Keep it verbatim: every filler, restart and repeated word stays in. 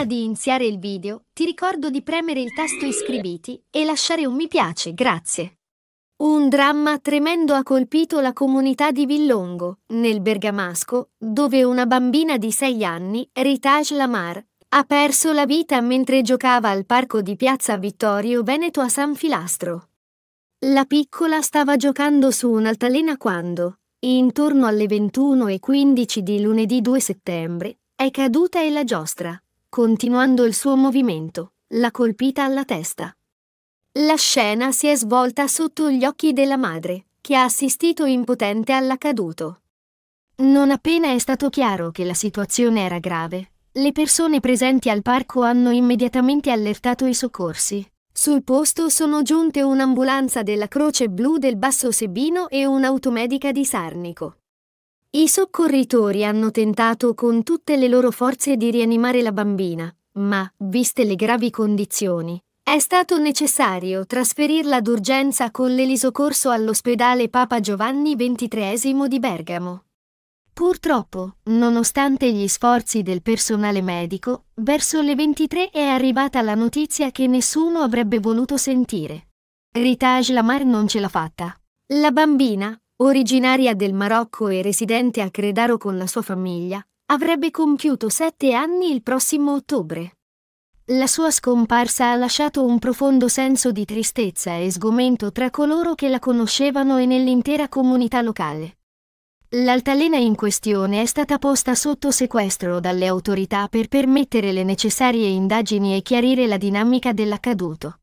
Prima di iniziare il video, ti ricordo di premere il tasto iscriviti e lasciare un mi piace, grazie. Un dramma tremendo ha colpito la comunità di Villongo, nel Bergamasco, dove una bambina di sei anni, Ritaj Lamar, ha perso la vita mentre giocava al parco di Piazza Vittorio Veneto a San Filastro. La piccola stava giocando su un'altalena quando, intorno alle ventuno e quindici di lunedì due settembre, è caduta e la giostra, continuando il suo movimento, l'ha colpita alla testa. La scena si è svolta sotto gli occhi della madre, che ha assistito impotente all'accaduto. Non appena è stato chiaro che la situazione era grave, le persone presenti al parco hanno immediatamente allertato i soccorsi. Sul posto sono giunte un'ambulanza della Croce Blu del Basso Sebino e un'automedica di Sarnico. I soccorritori hanno tentato con tutte le loro forze di rianimare la bambina, ma, viste le gravi condizioni, è stato necessario trasferirla d'urgenza con l'elisoccorso all'ospedale Papa Giovanni ventitreesimo di Bergamo. Purtroppo, nonostante gli sforzi del personale medico, verso le ventitré è arrivata la notizia che nessuno avrebbe voluto sentire. Ritaj Lamar non ce l'ha fatta. La bambina, originaria del Marocco e residente a Credaro con la sua famiglia, avrebbe compiuto sette anni il prossimo ottobre. La sua scomparsa ha lasciato un profondo senso di tristezza e sgomento tra coloro che la conoscevano e nell'intera comunità locale. L'altalena in questione è stata posta sotto sequestro dalle autorità per permettere le necessarie indagini e chiarire la dinamica dell'accaduto.